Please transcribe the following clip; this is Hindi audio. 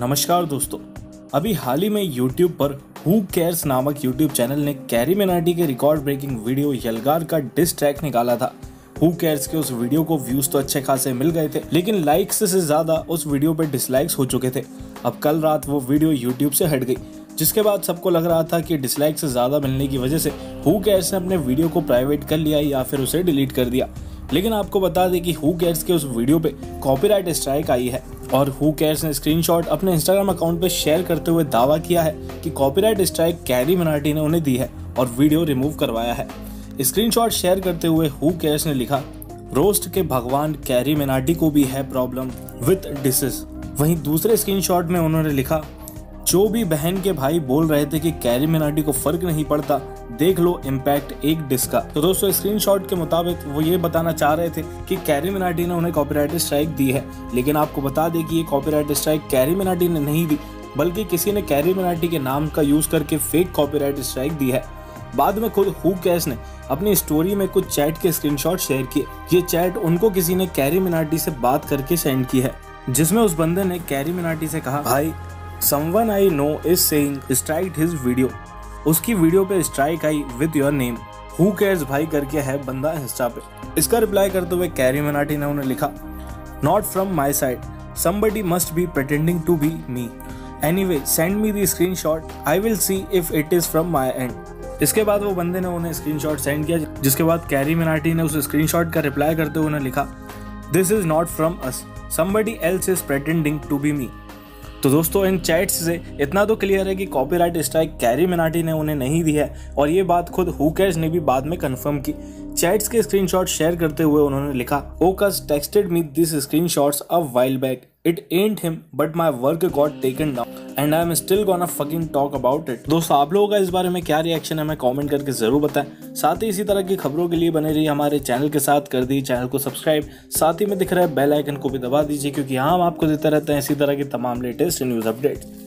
नमस्कार दोस्तों, अभी हाल ही में YouTube पर Who Cares नामक YouTube चैनल ने कैरी मिनाटी के रिकॉर्ड ब्रेकिंग वीडियो यलगार का डिस ट्रैक निकाला था। Who Cares के उस वीडियो को व्यूज तो अच्छे खासे मिल गए थे, लेकिन लाइक्स से ज़्यादा उस वीडियो पर डिसलाइक्स हो चुके थे। अब कल रात वो वीडियो YouTube से हट गई, जिसके बाद सबको लग रहा था कि डिसलाइक से ज़्यादा मिलने की वजह से Who Cares ने अपने वीडियो को प्राइवेट कर लिया या फिर उसे डिलीट कर दिया। लेकिन आपको बता दें कि Who Cares के उस वीडियो पे कॉपीराइट स्ट्राइक आई है और Who Cares ने स्क्रीनशॉट अपने इंस्टाग्राम अकाउंट पे शेयर करते हुए दावा किया है कि कॉपीराइट स्ट्राइक कैरी मिनाटी ने उन्हें दी है और वीडियो रिमूव करवाया है। स्क्रीनशॉट शेयर करते हुए Who Cares ने लिखा, रोस्ट के भगवान कैरी मिनाटी को भी है प्रॉब्लम विथ डिसेस। वहीं दूसरे स्क्रीनशॉट में उन्होंने लिखा, जो भी बहन के भाई बोल रहे थे कि कैरी मिनाटी को फर्क नहीं पड़ता, देख लो इम्पैक्ट एक डिस का। तो दोस्तों, स्क्रीनशॉट के मुताबिक वो ये बताना चाह रहे थे कि कैरी मिनाटी ने उन्हें कॉपीराइट स्ट्राइक दी है। लेकिन आपको बता दें कि ये कॉपीराइट स्ट्राइक कैरी मिनाटी ने नहीं दी, बल्कि किसी ने कैरी मिनाटी के नाम का यूज करके फेक कॉपीराइट स्ट्राइक दी है। बाद में खुद Who Cares ने अपनी स्टोरी में कुछ चैट के स्क्रीनशॉट शेयर किए। ये चैट उनको किसी ने कैरी मिनाटी से बात करके सेंड की है, जिसमें उस बंदे ने कैरी मिनाटी से कहा, भाई Someone I know is saying strike his video. उसकी वीडियो पे स्ट्राइक आई with your name. Who Cares भाई करके है बंदा इंस्टा पे। इसका रिप्लाई करते हुए कैरी मिनाटी ने उन्हें लिखा, Not from my side. Somebody must be pretending to be me. Anyway, send me the screenshot. I will see if it is from my end. इसके बाद वो बंदे ने उन्हें स्क्रीनशॉट सेंड किया, जिसके बाद कैरी मिनाटी ने उस स्क्रीनशॉट का रिप्लाई करते हुए उन्हें लिखा, This is not from us. Somebody else is pretending to be me. तो दोस्तों, इन चैट्स से इतना तो क्लियर है कि कॉपीराइट स्ट्राइक कैरी मिनाटी ने उन्हें नहीं दी है और ये बात खुद Who Cares ने भी बाद में कंफर्म की। चैट्स के स्क्रीनशॉट शेयर करते हुए उन्होंने लिखा, ओकस texted me this screenshots a while back, it ain't him but my work got taken down and I am still gonna fucking talk about it. दोस्तों, आप लोगों का इस बारे में क्या रिएक्शन है हमें कॉमेंट करके जरूर बताएं। साथ ही इसी तरह की खबरों के लिए बने रहिए हमारे चैनल के साथ। कर दी चैनल को सब्सक्राइब, साथ ही में दिख रहा है बेल आइकन को भी दबा दीजिए, क्योंकि हम आपको देते रहते हैं इसी तरह की तमाम लेटेस्ट न्यूज़ अपडेट।